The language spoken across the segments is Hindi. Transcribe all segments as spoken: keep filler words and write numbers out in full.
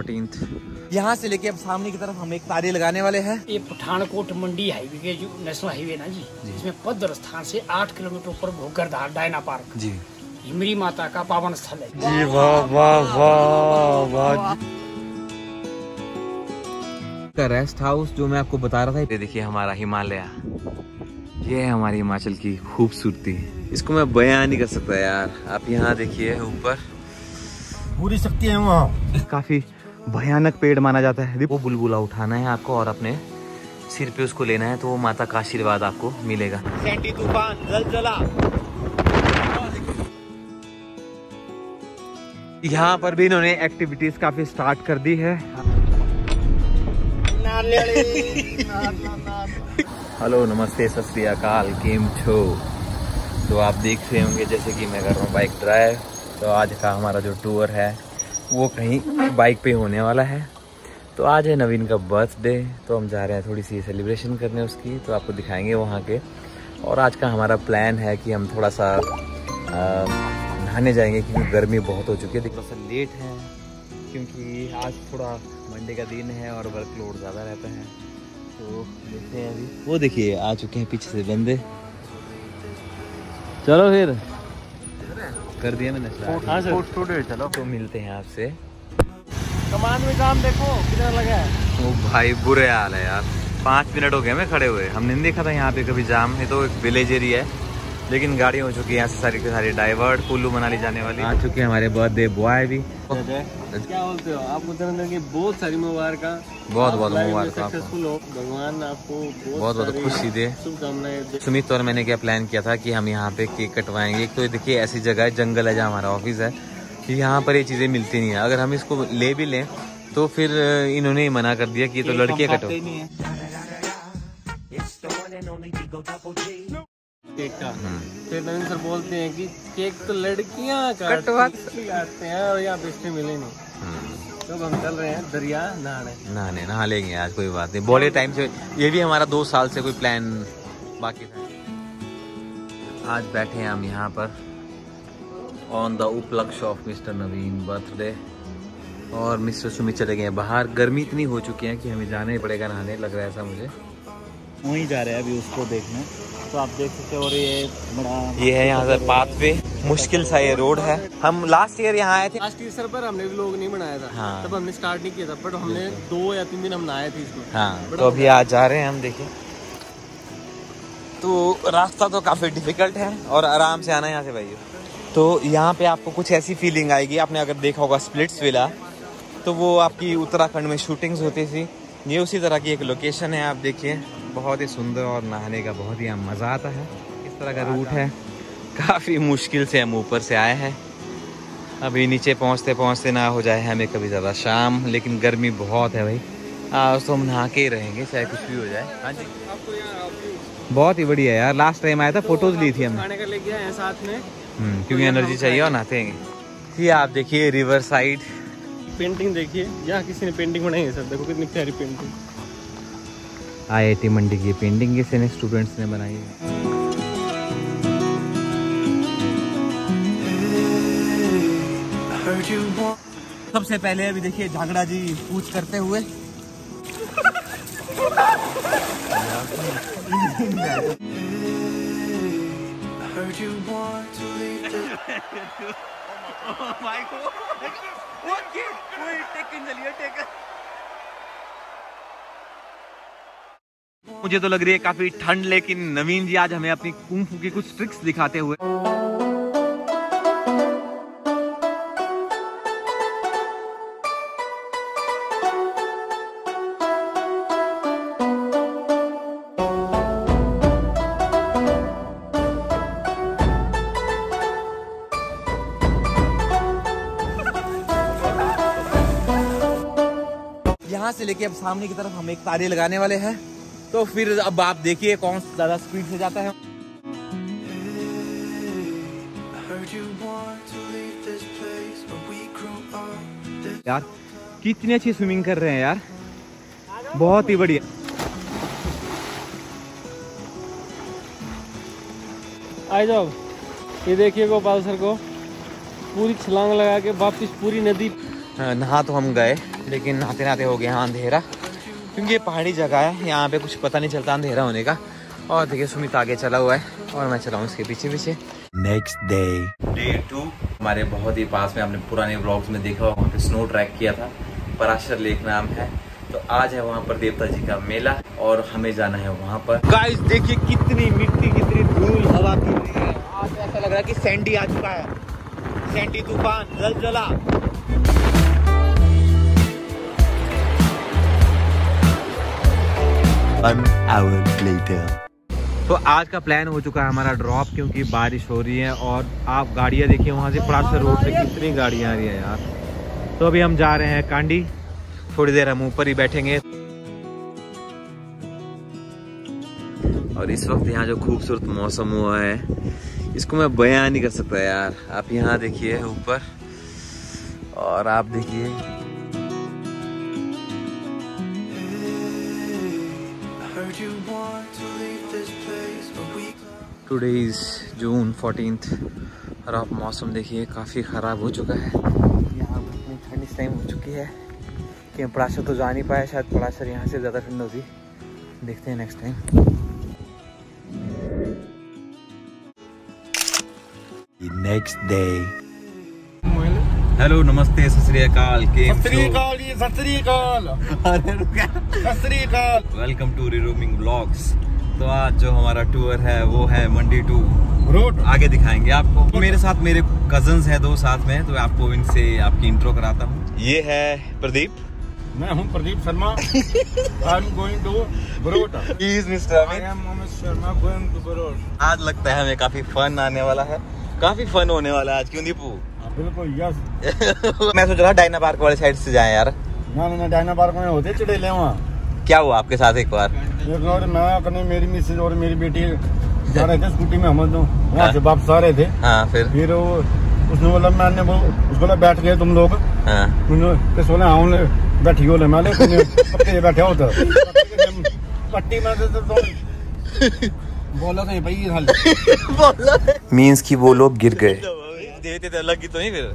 फोर्टीन्थ। यहाँ से लेके अब सामने की तरफ हम एक पारी लगाने वाले हैं। ये पठानकोट मंडी हाईवे के जो नेशनल हाईवे ना जी, जी। इसमें पद्म स्थान से आठ किलोमीटर ऊपर घोगरधार डायना पार्क जी हिमरी माता का पावन स्थल है जी। वाह वाह वाह वाह। का रेस्ट हाउस जो मैं आपको बता रहा था, ये देखिए हमारा हिमालय, ये है हमारी हिमाचल की खूबसूरती, इसको मैं बयां नहीं कर सकता यार। आप यहाँ देखिए ऊपर पूरी शक्ति है वहाँ। काफी भयानक पेड़ माना जाता है। वो बुलबुला उठाना है आपको और अपने सिर पे उसको लेना है, तो वो माता का आशीर्वाद आपको मिलेगा। सैंडी तूफान जलजला। यहाँ पर भी इन्होंने एक्टिविटीज काफी स्टार्ट कर दी है। हेलो नमस्ते सत श्री अकाल, केम छो। तो आप देख रहे होंगे जैसे कि मैं कर रहा हूँ बाइक ड्राइव। तो आज का हमारा जो टूर है वो कहीं बाइक पे होने वाला है। तो आज है नवीन का बर्थडे, तो हम जा रहे हैं थोड़ी सी सेलिब्रेशन करने उसकी, तो आपको दिखाएंगे वहाँ के। और आज का हमारा प्लान है कि हम थोड़ा सा नहाने जाएंगे क्योंकि गर्मी बहुत हो चुकी है। थोड़ा सा लेट है क्योंकि आज थोड़ा मंडे का दिन है और वर्कलोड ज़्यादा रहता है, तो देखते हैं अभी। वो देखिए आ चुके हैं पीछे से बंदे। चलो फिर कर दिया मैंने स्टार्ट। चलो तो मिलते हैं आपसे। कमान में काम देखो कितना लगा है। ओ भाई बुरे हाल है यार, पाँच मिनट हो गए हमें खड़े हुए। हमने नहीं देखा था यहाँ पे कभी जाम। ये तो एक विलेज एरिया है लेकिन गाड़ी हो चुकी है यहाँ से सारी की सारी डाइवर्ट कुल्लू मनाली जाने वाली। आ चुके हैं हमारे बर्थडे बॉय भी। क्या बोलते हो आप की बहुत सारी मुबारक, बहुत बहुत मुबारक, भगवान आपको बहुत बहुत खुशी दे, शुभकामनाएं। सुमित और मैंने क्या प्लान किया था कि हम यहाँ पे केक कटवाएंगे। तो देखिए ऐसी जगह है, जंगल है जहाँ हमारा ऑफिस है, यहाँ पर ये चीजें मिलती नहीं है। अगर हम इसको ले भी लें तो फिर इन्होंने मना कर दिया कि तो लड़कियाँ कटो केक का। फिर नवीन सर बोलते हैं कि केक तो लड़कियां कटवाती आते हैं और यहाँ पेस्ट्री मिले नहीं। तो हम चल रहे हैं दरिया नहाने नहाने नहा लेंगे आज, कोई बात नहीं। बड़े टाइम से ये भी हमारा दो साल से कोई प्लान बाकी था। आज बैठे हैं हम यहाँ पर ऑन द उपलक्ष्य ऑफ मिस्टर नवीन बर्थडे, और मिस्टर सुमित चले गए बाहर। गर्मी इतनी हो चुकी है कि हमें जाना ही पड़ेगा नहाने, लग रहा है ऐसा मुझे। वहीं जा रहे हैं अभी उसको देखने, तो आप देख सकते हो। और ये बड़ा ये है यहाँ से पाथवे, मुश्किल सा ये रोड है। हम लास्ट ईयर यहाँ आए थे, लास्ट ईयर पर हमने व्लॉग नहीं बनाया था। हाँ। तब हमने स्टार्ट नहीं किया था, बट हमने दो या तीन दिन हम नहाए थे इसमें। हाँ। तो अभी आज जा रहे हैं हम, देखें। तो रास्ता तो काफ़ी डिफिकल्ट है और आराम से आना यहाँ से भाई। तो यहाँ पे आपको कुछ ऐसी फीलिंग आएगी, आपने अगर देखा होगा स्प्लिट्स विला, तो वो आपकी उत्तराखंड में शूटिंग्स होती थी, ये उसी तरह की एक लोकेशन है। आप देखिए बहुत ही सुंदर, और नहाने का बहुत ही मज़ा आता है। इस तरह का रूट है, काफ़ी मुश्किल से हम ऊपर से आए हैं। अभी नीचे पहुंचते पहुंचते ना हो जाए हमें कभी ज़्यादा शाम, लेकिन गर्मी बहुत है भाई। आज तो हम नहा के ही रहेंगे, चाहे कुछ भी हो जाए। हाँ जी, बहुत ही बढ़िया यार। लास्ट टाइम आया था, फोटोज ली थी हमने साथ में, क्योंकि एनर्जी चाहिए और नहाते हैं। ये आप देखिए रिवर साइड पेंटिंग, देखिए यहाँ किसी ने पेंटिंग बनाई है सर, देखो कितनी प्यारी पेंटिंग। आई आई टी मंडी की पेंटिंग किसी ने स्टूडेंट्स ने बनाई है। सबसे पहले अभी देखिए झागड़ा जी पूछ करते हुए। मुझे तो लग रही है काफी ठंड, लेकिन नवीन जी आज हमें अपनी कुंफू की कुछ ट्रिक्स दिखाते हुए। यहाँ से लेके अब सामने की तरफ हम एक तारे लगाने वाले हैं, तो फिर अब आप देखिए कौन ज्यादा स्पीड से जाता है। यार कितनी अच्छी स्विमिंग कर रहे हैं यार, बहुत ही बढ़िया। आ जाओ, ये देखिए गोपाल सर को पूरी छलांग लगा के वापिस पूरी नदी। नहा तो हम गए लेकिन आते नाते हो गया अंधेरा, क्योंकि ये पहाड़ी जगह है, यहाँ पे कुछ पता नहीं चलता अंधेरा होने का। और देखिए सुमित आगे चला हुआ है और मैं चला हूँ उसके पीछे पीछे। नेक्स्ट डे डे टू, हमारे बहुत ही पास में, हमने पुराने व्लॉग्स में देखा वहाँ पे स्नो ट्रैक किया था, पराशर लेक नाम है। तो आज है वहाँ पर देवता जी का मेला और हमें जाना है वहाँ पर। गाइस देखिए कितनी मिट्टी, कितनी धूल, हवा की है। आज ऐसा लग रहा है कि सैंडी आ चुका है, सैंडी तूफान, जलजला। One hour later. तो आज का प्लान हो चुका है हमारा ड्रॉप, क्योंकि बारिश हो रही है और आप गाड़ियाँ देखिए वहाँ से पराशर रोड से कितनी गाड़ियाँ आ रही है यार। तो अभी हम जा रहे हैं कांडी, थोड़ी देर हम ऊपर ही बैठेंगे। और इस वक्त यहाँ जो खूबसूरत मौसम हुआ है इसको मैं बयान नहीं कर सकता यार। आप यहाँ देखिए ऊपर और आप देखिए टुडे इज़ जून फोर्टीन्थ और आप मौसम देखिए काफ़ी ख़राब हो चुका है यहाँ, इतनी ठंड इस टाइम हो चुकी है कि पराशर तो जा नहीं पाया, शायद पराशर यहाँ से ज़्यादा ठंड होती। देखते हैं next time. Next day hello नमस्ते सत श्री अकाल के सत श्री अकाल सत श्री अकाल वेलकम टू रिरोमिंग व्लॉग्स। तो आज जो हमारा टूर है वो है मंडी टू रोड, आगे दिखाएंगे आपको। मेरे साथ मेरे कजन्स हैं दो साथ में, तो आपको इनसे आपकी इंट्रो कराता हूँ। ये है प्रदीप, मैं हूँ Pradeep Sharma. I am going to Barot. He is mister I am Mohit Sharma going to Barot. आज लगता है हमें काफी फन आने वाला है, काफी फन होने वाला है आज, क्यों दीपू? बिल्कुल यस। मैं सोच रहा डायना पार्क वाले साइड से जाए यार। ना डायना पार्क में होते चुड़ैले, वहाँ क्या हुआ आपके साथ? एक बार एक बार मैं अपने मेरी मिसेज और मेरी बेटी जा रहे थे स्कूटी में, हम दोनों वहाँ से वापस आ रहे थे। हाँ, फिर फिर वो उसने बोला, मैंने उसको बोला बैठ गए तुम लोग। हाँ, बोले हाँ बैठी हो, मैंने बैठा होता पट्टी में बोला तो भाई मीन्स की वो लोग गिर गए, लगी तो नहीं, फिर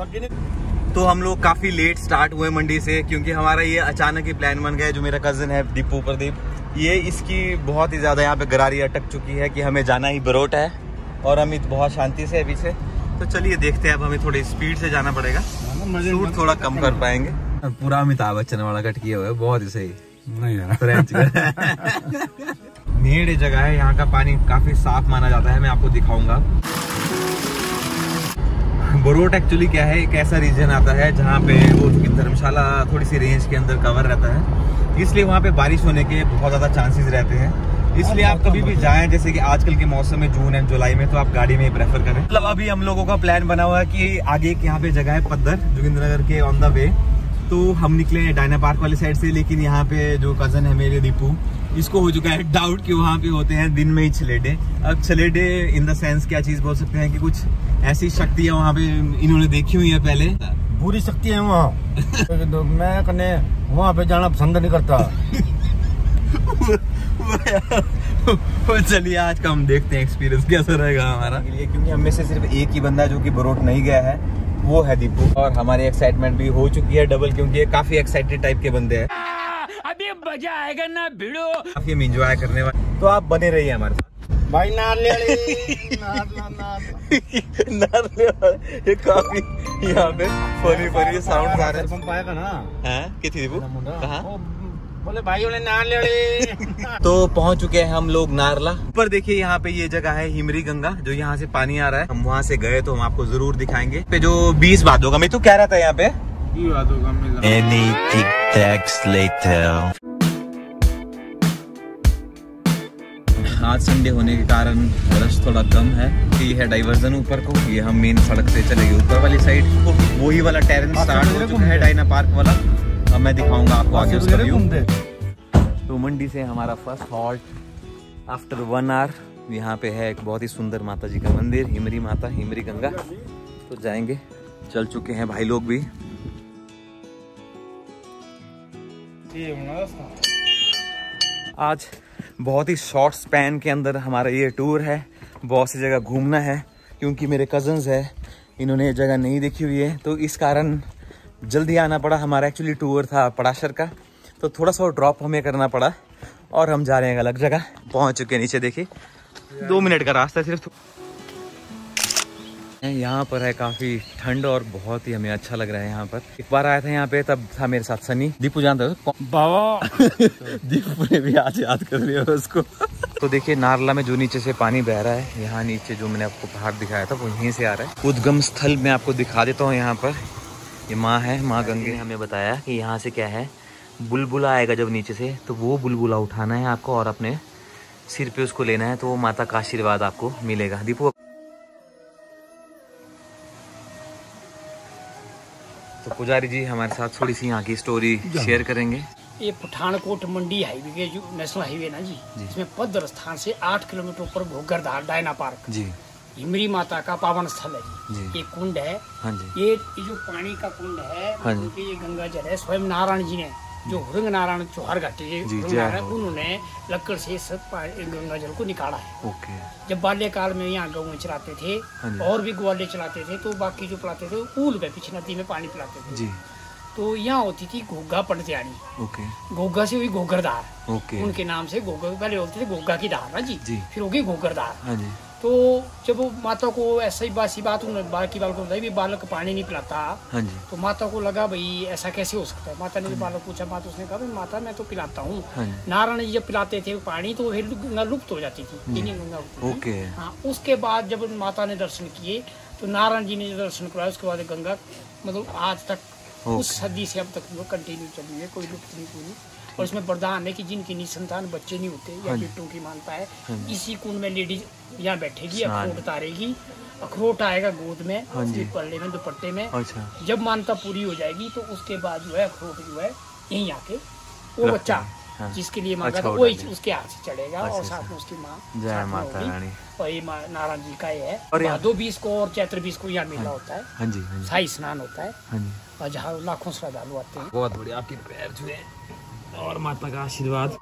लगी नहीं। तो हम लोग काफ़ी लेट स्टार्ट हुए मंडी से, क्योंकि हमारा ये अचानक ही प्लान बन गया। जो मेरा कज़न है दीपू प्रदीप, ये इसकी बहुत ही ज़्यादा यहाँ पे गरारी अटक चुकी है कि हमें जाना ही बरोट है और हम बहुत शांति से अभी से। तो चलिए देखते हैं, अब हमें थोड़ी स्पीड से जाना पड़ेगा, शूट थोड़ा कम कर पाएंगे। और पूरा अमिताभ बच्चन वाला कट किया हुआ है, बहुत ही सही नेड़ी जगह है। यहाँ का पानी काफ़ी साफ माना जाता है, मैं आपको दिखाऊँगा। बरोट एक्चुअली क्या है, एक ऐसा रीजन आता है जहाँ पे वो उसकी धर्मशाला थोड़ी सी रेंज के अंदर कवर रहता है, इसलिए वहाँ पे बारिश होने के बहुत ज़्यादा चांसेस रहते हैं। इसलिए आप कभी भी जाएं, जैसे कि आजकल के मौसम में जून एंड जुलाई में, तो आप गाड़ी में ही प्रेफर करें। मतलब अभी हम लोगों का प्लान बना हुआ है कि आगे एक यहाँ पे जगह है पद्दर, जोगिंद्रनगर के ऑन द वे। तो हम निकले डायना पार्क वाली साइड से, लेकिन यहाँ पे जो कज़न है मेरे दीपू, इसको हो चुका है डाउट कि वहाँ पे होते हैं दिन में ही छलेडे। अब छलेडे इन द सेंस क्या चीज़ बोल सकते हैं कि कुछ ऐसी शक्तियाँ वहाँ पे इन्होंने देखी हुई है पहले, बुरी शक्तियाँ वहाँ। तो मैं कने वहाँ पे जाना पसंद नहीं करता। चलिए आज का हम देखते हैं एक्सपीरियंस कैसा रहेगा हमारा, क्योंकि हमें से सिर्फ एक ही बंदा जो कि बरोट नहीं गया है वो है दीपू, और हमारी एक्साइटमेंट भी हो चुकी है डबल, क्योंकि ये काफ़ी एक्साइटेड टाइप के बंदे हैं। अभी मजा आएगा ना भिड़ो, काफी एंजॉय करने वाले, तो आप बने रहिए हमारे साथ। भाई नारले नारला नारले ये काफी यहाँ पे फनी फनी साउंड आ रहा है। पंप आएगा ना, हैं कितनी वो कहाँ बोले भाई उन्हें नारले। तो पहुँच चुके हैं हम लोग नारला। ऊपर देखिए यहाँ पे ये जगह है हिमरी गंगा, जो यहाँ से पानी आ रहा है। हम वहाँ से गए तो हम आपको जरूर दिखाएंगे। पे जो बीस बादों का मैं तो कह रहा था यहाँ पे Any tic tacs later. आज संडे होने के कारण रश थोड़ा कम है। ये है डाइवर्जन ऊपर को, ये हम मेन सड़क से चले गए ऊपर वाली साइड को। वही वाला टेरेस स्टार्ट हो चुका है डायना पार्क वाला, अब मैं दिखाऊंगा आपको आगे उसका व्यू। तो मंडी से हमारा first halt after one hour. यहाँ पे है एक बहुत ही सुंदर माता जी का मंदिर, हिमरी माता, हिमरी गंगा, तो जाएंगे। चल चुके हैं भाई लोग भी। आज बहुत ही शॉर्ट स्पैन के अंदर हमारा ये टूर है, बहुत सी जगह घूमना है, क्योंकि मेरे कज़न्स है, इन्होंने ये जगह नहीं देखी हुई है, तो इस कारण जल्दी आना पड़ा, हमारा एक्चुअली टूर था पड़ाशर का, तो थोड़ा सा ड्रॉप हमें करना पड़ा और हम जा रहे हैं अलग जगह। पहुंच चुके हैं नीचे, देखिए दो मिनट का रास्ता सिर्फ। यहाँ पर है काफ़ी ठंड और बहुत ही हमें अच्छा लग रहा है यहाँ पर। एक बार आया था यहाँ पे, तब था मेरे साथ सनी, दीपू जानते हो बाबा दीपू ने भी आज याद कर लिया उसको। तो देखिए नारला में जो नीचे से पानी बह रहा है, यहाँ नीचे जो मैंने आपको पहाड़ दिखाया था वो यहीं से आ रहा है। उद्गम स्थल में आपको दिखा देता हूँ। यहाँ पर ये माँ है, माँ गंगे ने हमें बताया कि यहाँ से क्या है, बुलबुला आएगा जब नीचे से, तो वो बुलबुला उठाना है आपको और अपने सिर पे उसको लेना है, तो वो माता का आशीर्वाद आपको मिलेगा। दीपू तो पुजारी जी हमारे साथ थोड़ी सी यहाँ की स्टोरी शेयर करेंगे। ये पठानकोट मंडी हाईवे के जो नेशनल हाईवे ना जी, जी। इसमें पद्म स्थान से आठ किलोमीटर ऊपर घोगरधार डायना पार्क जी हिमरी माता का पावन स्थल है जी। जी। ये कुंड है हाँ जी। ये जो पानी का कुंड है हाँ जी। ये गंगा जल है, स्वयं नारायण जी ने जो हृंग नारायण चौहार घाटी उन्होंने लकड़ से सब गंगा जल को निकाला है। ओके। जब बाल्यकाल में यहाँ गऊ चलाते थे और भी ग्वाले चलाते थे, तो बाकी जो पिलाते थे ऊल पे पीछे नदी में पानी पिलाते थे, तो यहाँ होती थी घोगा पंडित्यानी। ओके। घोगा से हुई घोगरधार। ओके। उनके नाम से घोगा, पहले होते थे घोगा की धार ना जी, जी। फिर होगी घोगरधार। तो जब वो माता को ऐसा ही बासी बात उन्होंने बाल की बाल को बताई, बालक पानी नहीं पिलाता। हाँ जी। तो माता को लगा भाई ऐसा कैसे हो सकता है। माता ने बालक पूछा, माता उसने कहा माता मैं तो पिलाता हूँ। हाँ नारायण जी जब पिलाते थे पानी तो फिर गंगा लुप्त हो जाती थी, गंगा। ओके। हाँ, उसके बाद जब माता ने दर्शन किए तो नारायण जी ने दर्शन कराया, उसके बाद गंगा मतलब आज तक उस सदी से अब तक वो कंटिन्यू चल रही है, कोई लुप्त नहीं पूरी। और इसमें वरदान है कि जिनकी निसंतान बच्चे नहीं होते या बेटों की मानता है, इसी कुंड में लेडीज यहाँ बैठेगी, अखरोट उतारेगी, अखरोट आएगा गोद में पल्ले में दुपट्टे में। अच्छा। जब मानता पूरी हो जाएगी तो उसके बाद जो है अखरोट जो है यहीं आके वो बच्चा जिसके लिए मांगा था वो उसके हाथ से चढ़ेगा और साथ में उसकी माँ जय माता रानी। और ये नारायण जी का ये है। और भादो बीस को और चैत्र बीस को यहाँ मेला होता है, शाही स्नान होता है और जहाँ लाखों श्रद्धालु आते हैं। बहुत बढ़िया, आपके पैर छुए और माता का आशीर्वाद।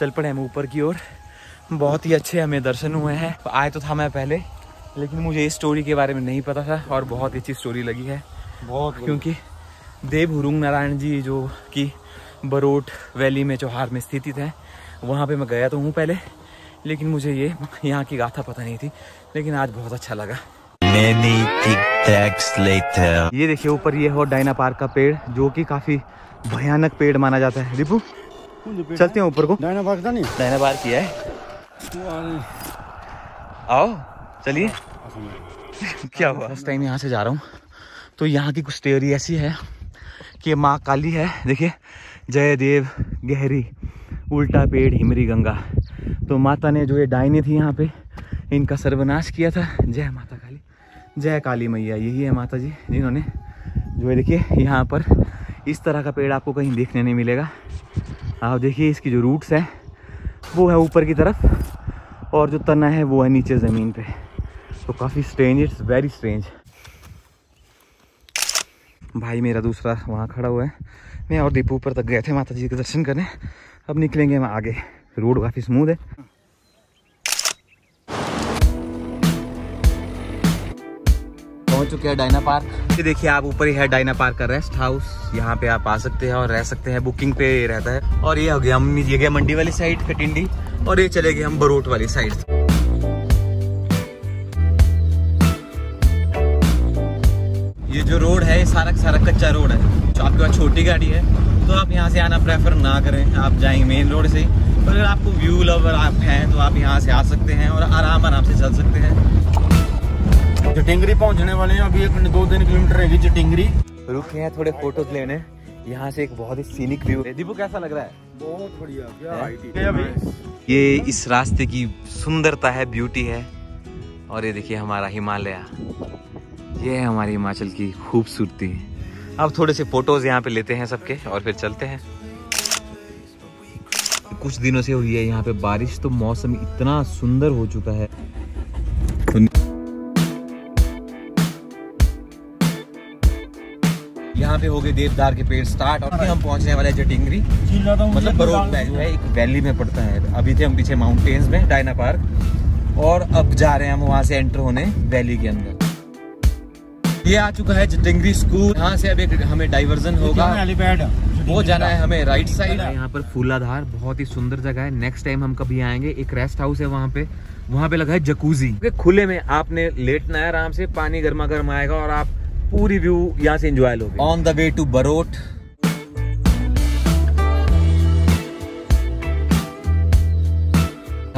चल पड़े हम ऊपर की ओर। बहुत ही अच्छे हमें दर्शन हुए हैं। आए तो था मैं पहले, लेकिन मुझे इस स्टोरी के बारे में नहीं पता था और बहुत अच्छी स्टोरी लगी है बहुत, क्योंकि देव हुरुंग नारायण जी जो कि बरोट वैली में चौहार में स्थित है, वहाँ पे मैं गया तो हूँ पहले, लेकिन मुझे ये यहाँ की गाथा पता नहीं थी, लेकिन आज बहुत अच्छा लगा। ये देखिए ऊपर ये हो डायना पार्क का पेड़, जो कि काफी भयानक पेड़ माना जाता है। दीपू चलते हैं ऊपर को। डायना पार्क था नहीं, डायना पार्क किया है। आओ चलिए। क्या हुआ? फर्स्ट टाइम यहाँ से जा रहा हूँ, तो यहाँ की कुछ स्टोरी ऐसी है कि माँ काली है। देखिए जय देव गहरी उल्टा पेड़ हिमरी गंगा, तो माता ने जो ये डायनी थी यहाँ पे इनका सर्वनाश किया था। जय माता काली, जय काली मैया। यही है माता जी जिन्होंने जो है, देखिए यहाँ पर इस तरह का पेड़ आपको कहीं देखने नहीं मिलेगा। आप देखिए इसकी जो रूट्स हैं वो है ऊपर की तरफ और जो तना है वो है नीचे ज़मीन पे, तो काफ़ी स्ट्रेंज, इट्स वेरी स्ट्रेंज। भाई मेरा दूसरा वहाँ खड़ा हुआ है, मैं और दीपू ऊपर तक गए थे माता जी के दर्शन करने, अब निकलेंगे हम आगे। रोड काफ़ी स्मूथ है। पहुंच चुके हैं डायना पार्क। ये देखिए आप ऊपर ही है डायना पार्क का रेस्ट हाउस, यहाँ पे आप आ सकते हैं और रह सकते हैं, बुकिंग पे रहता है। और ये हो गया, हम ये गए मंडी वाली साइड कटिंडी और ये चले गए हम बरोट वाली साइड। ये जो रोड है ये सारा सारा कच्चा रोड है, जो आपके पास छोटी गाड़ी है तो आप यहाँ से आना प्रेफर ना करें, आप जाएंगे मेन रोड से। पर अगर आपको व्यू लवर आप हैं तो आप यहाँ से आ सकते हैं और आराम आराम से चल सकते हैं। जटिंगरी पहुंचने वाले हैं, अभी एक दो तीन किलोमीटर रहेगी जटिंगरी। रुके हैं थोड़े फोटोज लेने, यहाँ से एक बहुत ही सीनिक व्यू है। दीपू कैसा लग रहा है? बहुत बढ़िया, क्या अभी ये इस रास्ते की सुंदरता है, ब्यूटी है। और ये देखिए हमारा हिमालय, ये है हमारी हिमाचल की खूबसूरती। अब थोड़े से फोटोज यहाँ पे लेते हैं सबके और फिर चलते हैं। कुछ दिनों से हुई है यहाँ पे बारिश, तो मौसम इतना सुंदर हो चुका है। यहाँ पे हो गए देवदार के पेड़ स्टार्ट और हम पहुंचने वाले जटिंगरी, मतलब बरोट वैली है, एक वैली में पड़ता है। अभी थे हम पीछे माउंटेन्स में डायना पार्क और अब जा रहे हैं हम वहाँ से एंटर होने वैली के अंदर। ये आ चुका है जटिंगरी स्कूल। यहाँ से अब एक हमें डाइवर्जन होगा, एलिवेड वो जाना है हमें राइट साइड। यहाँ पर फूलाधार बहुत ही सुंदर जगह है, नेक्स्ट टाइम हम कभी आएंगे। एक रेस्ट हाउस है वहाँ पे, वहाँ पे लगा है जकूजी। खुले में आपने लेटना है, आराम से पानी गर्मा गर्म आएगा और आप पूरी व्यू यहाँ से एंजॉय लोगे। On the way to Barot.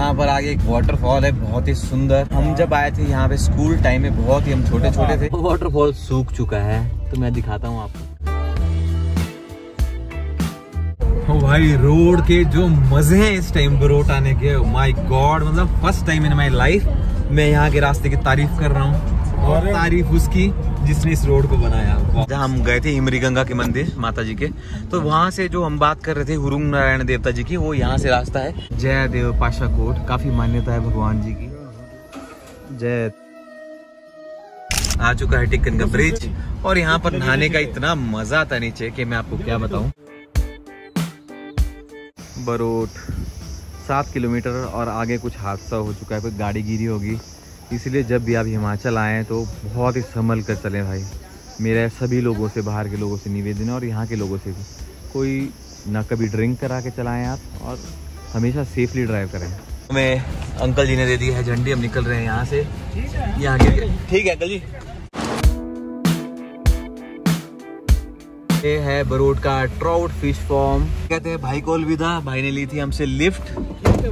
यहाँ पर आगे एक वाटरफॉल है बहुत ही सुंदर। हम जब आए थे यहाँ पे स्कूल टाइम में, बहुत ही हम छोटे छोटे थे। वाटरफॉल सूख चुका है तो मैं दिखाता हूँ आपको। ओ भाई, रोड के जो मजे हैं इस टाइम बरोट आने के, माय गॉड। मतलब first time in my life मैं यहाँ के रास्ते की तारीफ कर रहा हूँ, और तारीफ उसकी जिसने इस रोड को बनाया। जहाँ हम गए थे हिमरी गंगा के मंदिर माता जी के, तो वहाँ से जो हम बात कर रहे थे हुरुंग नारायण देवता जी की, वो यहाँ से रास्ता है। जय देव पाशा कोट, काफी मान्यता है भगवान जी की। जय। आ चुका है टिक्कन का ब्रिज, और यहाँ पर नहाने का इतना मजा आता नीचे कि मैं आपको क्या बताऊँ। बरोट सात किलोमीटर और आगे कुछ हादसा हो चुका है, कोई गाड़ी गिरी होगी, इसलिए जब भी आप हिमाचल आएँ तो बहुत ही संभल कर चलें भाई। मेरा सभी लोगों से, बाहर के लोगों से निवेदन है और यहाँ के लोगों से भी, कोई ना कभी ड्रिंक करा के चलाएं आप, और हमेशा सेफली ड्राइव करें। हमें अंकल जी ने दे दी है झंडी, हम निकल रहे हैं यहाँ से। यहाँ के ठीक है अंकल जी। ये है बरोट का ट्राउट फिश फार्म। कहते हैं भाई को अलविदा, भाई ने ली थी हमसे लिफ्ट।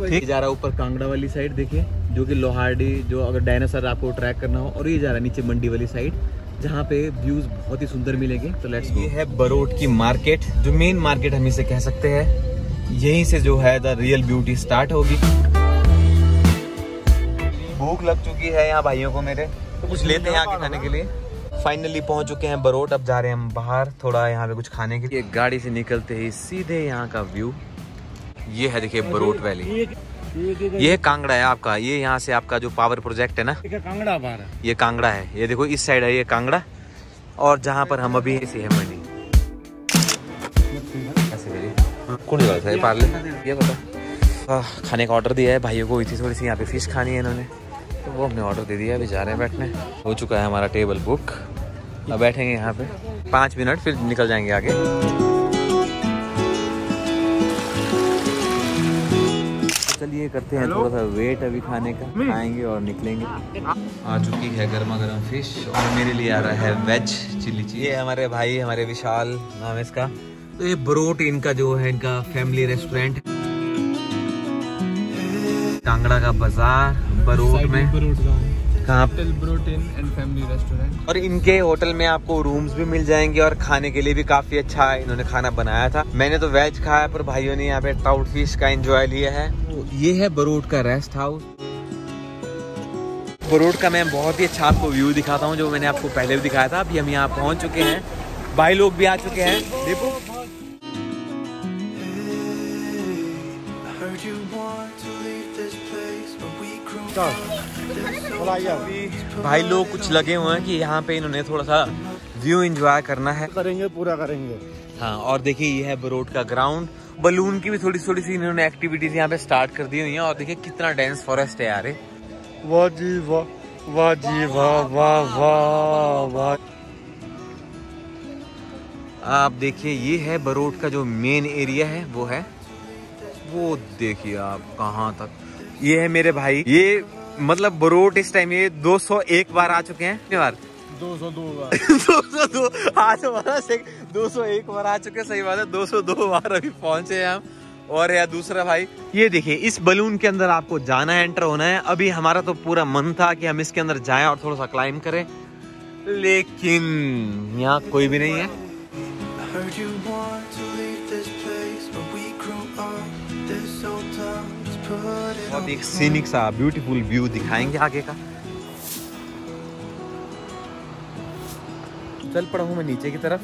ठीक जा रहा ऊपर कांगड़ा वाली साइड, देखिए जो कि लोहाड़ी, जो अगर डायनासोर आपको ट्रैक करना हो। और ये जा रहा है नीचे मंडी वाली साइड, जहाँ पे व्यूज बहुत ही सुंदर मिलेंगे। तो लेट्स गो। ये है बरोट की मार्केट, जो मेन मार्केट हम इसे कह सकते हैं। यहीं से जो है द रियल ब्यूटी स्टार्ट होगी। भूख लग चुकी है यहाँ भाइयों को मेरे, तो कुछ लेते हैं यहाँ के खाने के लिए। फाइनली पहुंच चुके हैं बरोट, अब जा रहे हैं हम बाहर थोड़ा यहाँ पे कुछ खाने के लिए। गाड़ी से निकलते ही सीधे यहाँ का व्यू ये है, देखिये बरोट वैली। ये कांगड़ा है आपका, ये यहाँ से आपका जो पावर प्रोजेक्ट है ना, कांगड़ा बाहर है। ये कांगड़ा है, ये देखो इस साइड है ये कांगड़ा, और जहाँ पर हम अभी ऐसे है मंडी। कौन सी बात है पार्ले, ये बता। खाने का ऑर्डर दिया है भाइयों को, थोड़ी सी यहाँ पे फिश खानी है इन्होंने, तो वो हमने ऑर्डर दे दिया। अभी जा रहे हैं बैठने, हो चुका है हमारा टेबल बुक। अब बैठेंगे यहाँ पे पाँच मिनट, फिर निकल जाएंगे आगे। चलिए करते हैं थोड़ा सा वेट अभी खाने का, आएंगे और निकलेंगे। आ चुकी है गर्मा गर्म फिश, और मेरे लिए आ रहा है वेज चिली चीज। ये हमारे भाई, हमारे विशाल नाम है इसका। तो ये बरोट इन का जो है इनका फैमिली रेस्टोरेंट। कांगड़ा का बाजार बरोट में, कहाँ Barot inn and family restaurant. और इनके होटल में आपको रूम्स भी मिल जाएंगे, और खाने के लिए भी काफी अच्छा इन्होंने खाना बनाया था। मैंने तो वेज खाया, पर भाइयों ने यहाँ पे ट्राउट फिश का एंजॉय लिया है। ये है बरोट का रेस्ट हाउस। बरोट का मैं बहुत ही अच्छा आपको व्यू दिखाता हूँ, जो मैंने आपको पहले भी दिखाया था। अभी हम यहाँ पहुँच चुके हैं, भाई लोग भी आ चुके हैं। दीपू, भाई लोग कुछ लगे हुए हैं कि यहाँ पे इन्होंने थोड़ा सा व्यू एंजॉय करना है, करेंगे, पूरा करेंगे। हाँ, और देखिए ये है बरोट का ग्राउंड। बलून की भी थोड़ी थोड़ी सी इन्होंने एक्टिविटीज यहाँ पे स्टार्ट कर दी हुई हैं। और देखिए कितना डेंस फॉरेस्ट है यार। वाह जी वाह, वाह जी वाह, वाह वाह वाह। आप देखिए ये है बरोट का जो मेन एरिया है, वो है वो देखिए आप कहाँ तक। ये है मेरे भाई, ये मतलब बरोट इस टाइम ये दो सौ एक बार आ चुके हैं। बार दो सौ दो बार दो सौ दो आज हमारा दो सौ एक बार आ चुके हैं। सही बात है, दो सौ दो बार अभी पहुंचे हैं हम। और यार दूसरा भाई ये देखिए, इस बलून के अंदर आपको जाना है, एंटर होना है। अभी हमारा तो पूरा मन था कि हम इसके अंदर जाएं और थोड़ा सा क्लाइम करें, लेकिन यहाँ कोई भी नहीं है। बहुत एक सीनिक सा ब्यूटीफुल व्यू दिखाएंगे आगे का। चल पड़ा हूँ मैं नीचे की तरफ,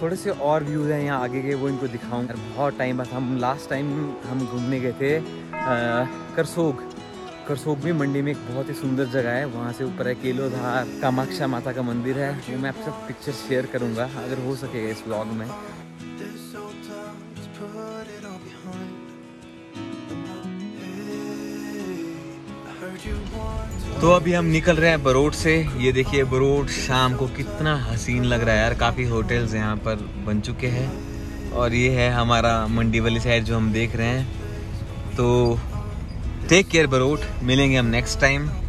थोड़े से और व्यूज हैं यहाँ आगे के, वो इनको दिखाऊंगा। बहुत टाइम बाद हम लास्ट टाइम हम घूमने गए थे करसोग। करसोग भी मंडी में एक बहुत ही सुंदर जगह है, वहाँ से ऊपर है केलो धार, कामाक्षा माता का मंदिर है। वो मैं आपसे पिक्चर शेयर करूँगा अगर हो सकेगा इस व्लॉग में। तो अभी हम निकल रहे हैं बरोट से। ये देखिए बरोट शाम को कितना हसीन लग रहा है यार। काफ़ी होटल्स यहाँ पर बन चुके हैं और ये है हमारा मंडी वाली साइड जो हम देख रहे हैं। तो टेक केयर बरोट, मिलेंगे हम नेक्स्ट टाइम।